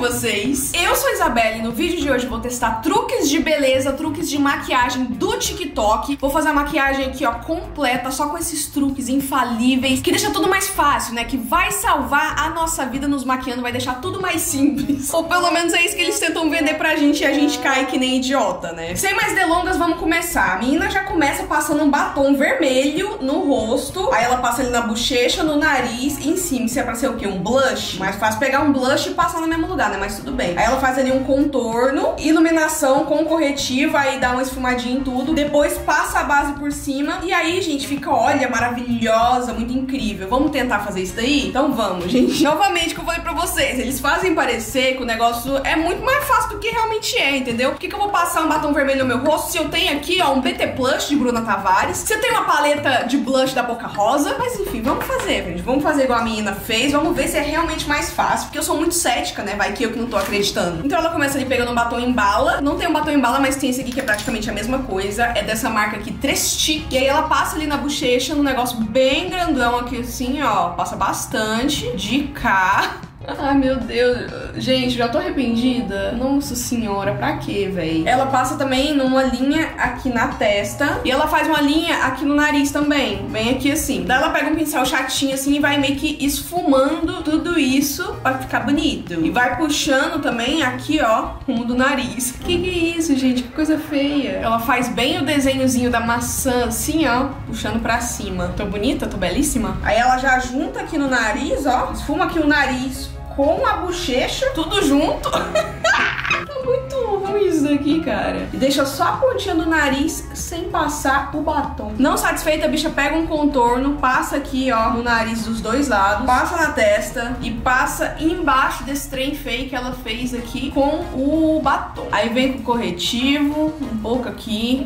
com vocês? Eu sou a Isabela e no vídeo de hoje eu vou testar truques de beleza, truques de maquiagem do TikTok. Vou fazer a maquiagem aqui, ó, completa, só com esses truques infalíveis, que deixa tudo mais fácil, né? Que vai salvar a nossa vida nos maquiando, vai deixar tudo mais simples. Ou pelo menos é isso que eles tentam vender pra gente e a gente cai que nem idiota, né? Sem mais delongas, vamos começar. A menina já começa passando um batom vermelho no rosto, aí ela passa ele na bochecha, no nariz e em cima. Isso é pra ser o quê? Um blush? Mais fácil pegar um blush e passar no mesmo lugar, né? Mas tudo bem. Aí ela faz ali um contorno, iluminação com corretivo, aí dá uma esfumadinha em tudo. Depois passa a base por cima e aí, gente, fica, olha, maravilhosa, muito incrível. Vamos tentar fazer isso daí? Então vamos, gente. Novamente, que eu falei pra vocês, eles fazem parecer que o negócio é muito mais fácil do que realmente é, entendeu? Por que que eu vou passar um batom vermelho no meu rosto se eu tenho aqui, ó, um BT Blush de Bruna Tavares? Se eu tenho uma paleta de blush da Boca Rosa? Mas enfim, vamos fazer, gente. Vamos fazer igual a menina fez, vamos ver se é realmente mais fácil, porque eu sou muito cética, né? Vai que eu que não tô acreditando. Então ela começa ali pegando um batom em bala. Não tem um batom em bala, mas tem esse aqui que é praticamente a mesma coisa. É dessa marca aqui, Trestique. E aí ela passa ali na bochecha, num negócio bem grandão aqui assim, ó. Passa bastante de cá. Ai, meu Deus. Gente, já tô arrependida. Nossa senhora, pra quê, véi? Ela passa também numa linha aqui na testa. E ela faz uma linha aqui no nariz também. Bem aqui assim. Daí ela pega um pincel chatinho assim e vai meio que esfumando tudo isso pra ficar bonito. E vai puxando também aqui, ó, rumo do nariz. Que é isso, gente? Que coisa feia. Ela faz bem o desenhozinho da maçã assim, ó, puxando pra cima. Tô bonita? Tô belíssima? Aí ela já junta aqui no nariz, ó. Esfuma aqui o nariz com a bochecha, tudo junto. Tá muito ruim isso daqui, cara. E deixa só a pontinha do nariz sem passar o batom. Não satisfeita, a bicha pega um contorno, passa aqui, ó, no nariz dos dois lados, passa na testa e passa embaixo desse trem feio que ela fez aqui com o batom. Aí vem com o corretivo, um pouco aqui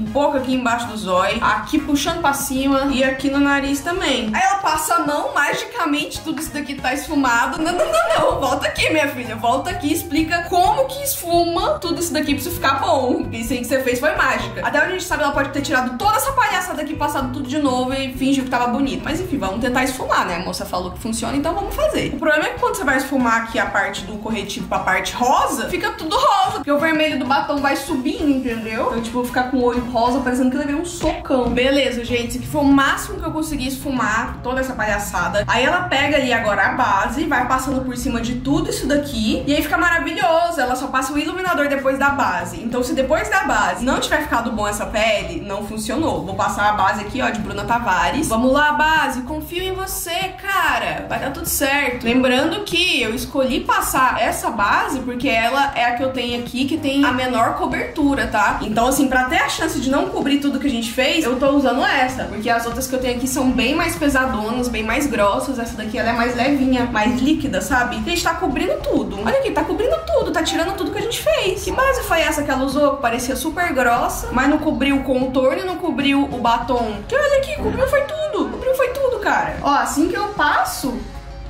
embaixo do zóio, aqui puxando pra cima e aqui no nariz também. Aí ela passa a mão, magicamente tudo isso daqui tá esfumado. Não, não, não, não. Volta aqui, minha filha. Volta aqui e explica como que esfuma tudo isso daqui pra isso ficar bom. Porque isso aí que você fez foi mágica. Até onde a gente sabe, ela pode ter tirado toda essa palhaçada aqui, passado tudo de novo e fingiu que tava bonito. Mas enfim, vamos tentar esfumar, né? A moça falou que funciona, então vamos fazer. O problema é que quando você vai esfumar aqui a parte do corretivo pra parte rosa, fica tudo rosa. Porque o vermelho do batom vai subindo, entendeu? Então, tipo, vou ficar com o olho rosa parecendo que levei um socão. Beleza, gente. Isso aqui foi o máximo que eu consegui esfumar toda essa palhaçada. Aí ela pega ali agora a base, vai passando por cima de tudo isso daqui. E aí fica maravilhoso. Ela só passa o iluminador depois da base. Então se depois da base não tiver ficado bom essa pele, não funcionou. Vou passar a base aqui, ó, de Bruna Tavares. Vamos lá, base. Confio em você, cara. Vai dar tudo certo. Lembrando que eu escolhi passar essa base porque ela é a que eu tenho aqui, que tem a menor cobertura, tá? Então assim, pra ter a chance de não cobrir tudo que a gente fez, eu tô usando essa. Porque as outras que eu tenho aqui são bem mais pesadonas, bem mais grossas. Essa daqui, ela é mais levinha, mais líquida, sabe? A gente tá cobrindo tudo. Olha aqui, tá cobrindo tudo, tá tirando tudo que a gente fez. Que base foi essa que ela usou? Que parecia super grossa, mas não cobriu o contorno, não cobriu o batom. Que olha aqui, cobriu foi tudo. Cobriu foi tudo, cara. Ó, assim que eu passo,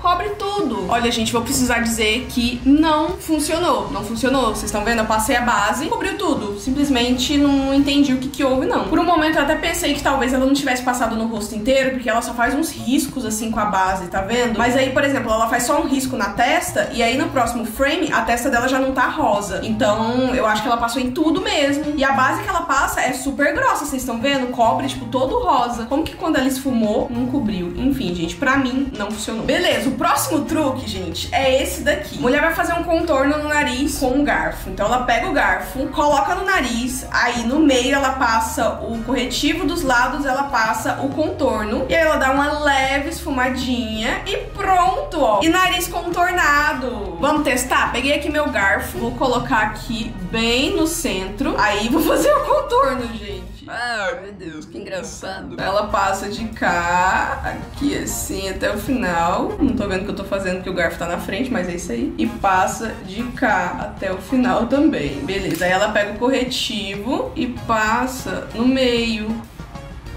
cobre tudo. Olha, gente, vou precisar dizer que não funcionou. Não funcionou. Vocês estão vendo? Eu passei a base, cobriu tudo. Simplesmente não entendi o que houve, não. Por um momento eu até pensei que talvez ela não tivesse passado no rosto inteiro, porque ela só faz uns riscos assim com a base, tá vendo? Mas aí, por exemplo, ela faz só um risco na testa e aí no próximo frame a testa dela já não tá rosa. Então eu acho que ela passou em tudo mesmo. E a base que ela passa é super grossa, vocês estão vendo? Cobre, tipo, todo rosa. Como que quando ela esfumou, não cobriu? Enfim, gente, pra mim não funcionou. Beleza, o próximo truque, gente, é esse daqui. A mulher vai fazer um contorno no nariz com um garfo. Então ela pega o garfo, coloca no nariz, aí no meio ela passa o corretivo, dos lados ela passa o contorno, e aí ela dá uma leve esfumadinha e pronto, ó. E nariz contornado. Vamos testar? Peguei aqui meu garfo, vou colocar aqui bem no centro, aí vou fazer o contorno, gente. Ah, meu Deus, que engraçado. Ela passa de cá, aqui assim, até o final. Não tô vendo o que eu tô fazendo, porque o garfo tá na frente, mas é isso aí. E passa de cá até o final também. Beleza, aí ela pega o corretivo e passa no meio.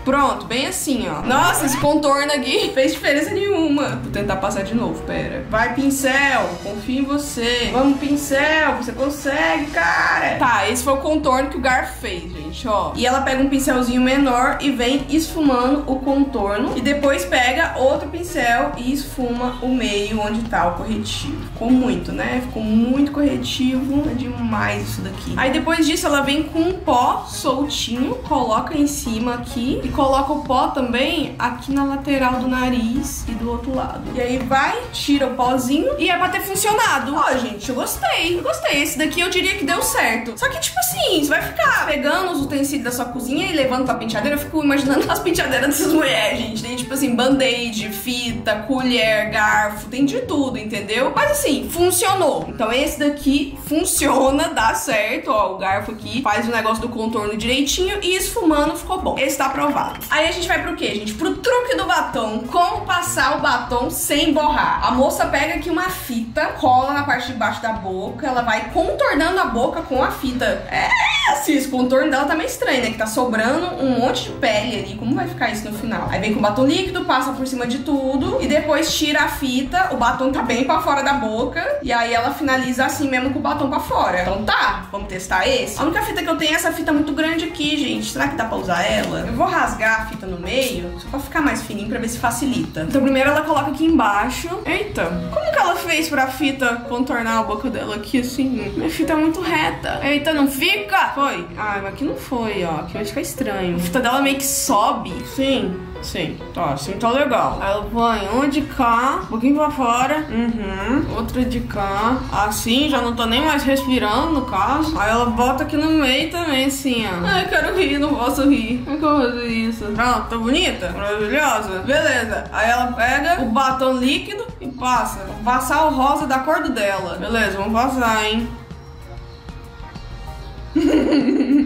Pronto, bem assim, ó. Nossa, esse contorno aqui fez diferença nenhuma. Vou tentar passar de novo, pera. Vai, pincel, confio em você. Vamos, pincel, você consegue, cara. Tá, esse foi o contorno que o Garf fez, gente, ó. E ela pega um pincelzinho menor e vem esfumando o contorno. E depois pega outro pincel e esfuma o meio onde tá o corretivo. Ficou muito, né? Ficou muito corretivo. É demais isso daqui. Aí depois disso ela vem com um pó soltinho, coloca em cima aqui. E coloca o pó também aqui na lateral do nariz e do outro lado. E aí vai, tira o pózinho e é pra ter funcionado. Ó, gente, eu gostei. Eu gostei. Esse daqui eu diria que deu certo. Só que, tipo assim, você vai ficar pegando os utensílios da sua cozinha e levando pra penteadeira. Eu fico imaginando as penteadeiras dessas mulheres, gente. Tem, tipo assim, band-aid, fita, colher, garfo, tem de tudo, entendeu? Mas assim, funcionou. Então esse daqui funciona, dá certo. Ó, o garfo aqui faz o negócio do contorno direitinho e esfumando ficou bom. Esse tá aprovado. Aí a gente vai pro quê, gente? Pro truque do batom. Como passar o batom sem borrar. A moça pega aqui uma fita, cola na parte de baixo da boca, ela vai contornando a boca com a fita. É assim, esse contorno dela tá meio estranho, né? Que tá sobrando um monte de pele ali. Como vai ficar isso no final? Aí vem com o batom líquido, passa por cima de tudo e depois tira a fita. O batom tá bem pra fora da boca e aí ela finaliza assim mesmo com o batom pra fora. Então tá, vamos testar esse? A única fita que eu tenho é essa fita muito grande aqui, gente. Será que dá pra usar ela? Eu vou rasgar a fita no meio, só pra ficar mais fininho, pra ver se facilita. Então primeiro ela coloca aqui embaixo. Eita, como que ela fez pra fita contornar a boca dela aqui assim? Minha fita é muito reta. Eita, não fica? Foi? Ah, mas aqui não foi, ó. Aqui vai ficar estranho. A fita dela meio que sobe. Sim. Sim, tá, assim tá legal. Ela põe um de cá, um pouquinho pra fora. Uhum, outro de cá. Assim, já não tô nem mais respirando, no caso. Aí ela bota aqui no meio também, assim, ó. Ai, eu quero rir, não posso rir. Como é que eu vou fazer isso? Pronto, tá bonita? Maravilhosa? Beleza. Aí ela pega o batom líquido e passa. Vou passar o rosa da cor do dela. Beleza, vamos passar, hein.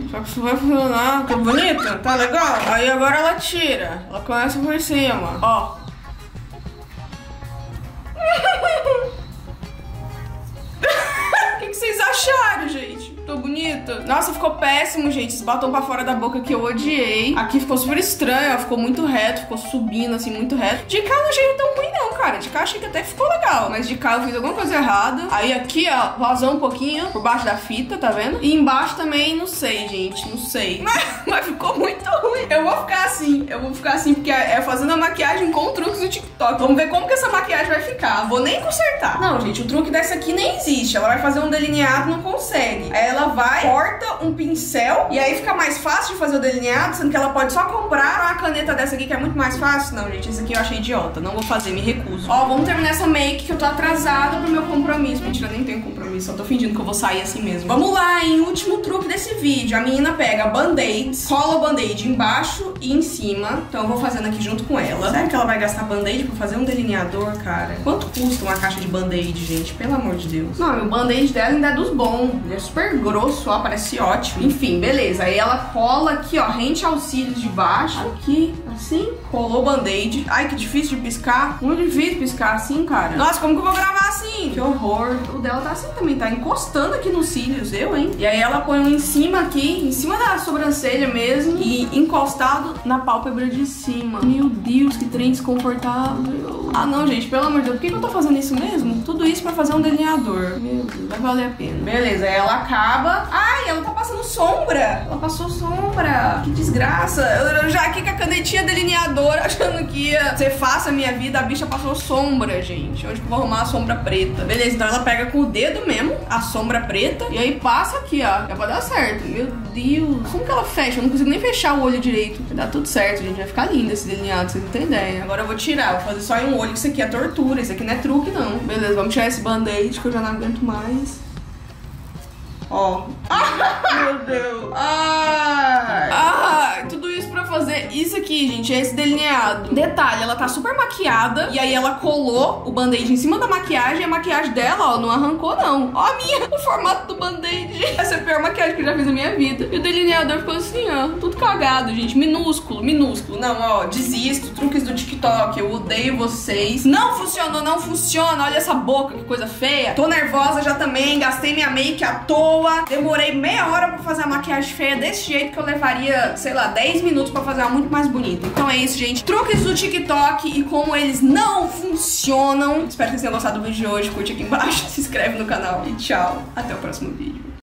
Só que isso vai funcionar. Tá bonita? Tá legal? Aí agora ela tira. Ela começa por cima. Ó. O que vocês acharam, gente? Tô bonita? Nossa, ficou péssimo, gente. Esse batom pra fora da boca que eu odiei. Aqui ficou super estranho, ó. Ficou muito reto, ficou subindo, assim, muito reto. De cá eu não achei tão ruim, não, cara. De cá achei que até ficou legal. Mas de cá eu fiz alguma coisa errada. Aí aqui, ó, vazou um pouquinho por baixo da fita, tá vendo? E embaixo também, não sei, gente. Não sei. Mas ficou muito ruim. Eu vou ficar assim. Eu vou ficar assim, porque é fazendo a maquiagem com truques do TikTok. Vamos ver como que essa maquiagem vai ficar. Vou nem consertar. Não, gente, o truque dessa aqui nem existe. Ela vai fazer um delineado, não consegue. Ela vai, corta um pincel e aí fica mais fácil de fazer o delineado, sendo que ela pode só comprar uma caneta dessa aqui que é muito mais fácil. Não, gente, isso aqui eu achei idiota. Não vou fazer, me recuso. Ó, vamos terminar essa make que eu tô atrasada pro meu compromisso. Mentira, nem tenho compromisso, só tô fingindo que eu vou sair assim mesmo. Vamos lá, hein? Último truque desse vídeo. A menina pega band-aids, cola o band-aid embaixo e em cima. Então eu vou fazendo aqui junto com ela. Será que ela vai gastar band-aid pra fazer um delineador, cara? Quanto custa uma caixa de band-aid, gente? Pelo amor de Deus. Não, o band-aid dela ainda é dos bons. Ele é super grosso, ó, parece ótimo. Enfim, beleza. Aí ela cola aqui, ó, rente aos cílios de baixo. Aqui, assim. Colou o band-aid. Ai, que difícil de piscar. Muito difícil piscar assim, cara. Nossa, como que eu vou gravar assim? Que horror. O dela tá assim também, tá encostando aqui nos cílios, eu, hein? E aí ela põe um em cima aqui, em cima da sobrancelha mesmo, e encostado na pálpebra de cima. Meu Deus, que trem desconfortável. Ah, não, gente, pelo amor de Deus. Por que eu tô fazendo isso mesmo? Tudo isso pra fazer um delineador. Meu Deus, vai valer a pena. Beleza, aí ela acaba. Ai, ela tá passando sombra. Ela passou sombra. Que desgraça. Eu já aqui com a canetinha delineadora, achando que ia ser fácil a minha vida. A bicha passou sombra, gente. Onde que eu vou arrumar a sombra preta? Beleza, então ela pega com o dedo mesmo a sombra preta e aí passa aqui, ó. É pra dar certo. Meu Deus. Como que ela fecha? Eu não consigo nem fechar o olho direito. Vai dar tudo certo, gente. Vai ficar lindo esse delineado, vocês não tem ideia. Agora eu vou tirar. Vou fazer só em um olho, que isso aqui é tortura. Isso aqui não é truque, não. Beleza, vamos tirar esse band-aid que eu já não aguento mais. Ó. Meu Deus. Ai. Ai, tudo isso pra fazer isso aqui, gente, é esse delineado. Detalhe, ela tá super maquiada e aí ela colou o band-aid em cima da maquiagem e a maquiagem dela, ó, não arrancou, não. Ó a minha, o formato do band-aid. Essa é a pior maquiagem que eu já fiz na minha vida. E o delineador ficou assim, ó, tudo cagado, gente, minúsculo, minúsculo. Não, ó, desisto, truques do TikTok, eu odeio vocês. Não funcionou, não funciona, olha essa boca, que coisa feia. Tô nervosa já também, gastei minha make à toa. Demorei meia hora pra fazer a maquiagem feia desse jeito que eu levaria, sei lá, 10 minutos pra pra fazer uma muito mais bonita. Então é isso, gente. Truques do TikTok e como eles não funcionam. Espero que vocês tenham gostado do vídeo de hoje. Curte aqui embaixo, se inscreve no canal e tchau. Até o próximo vídeo.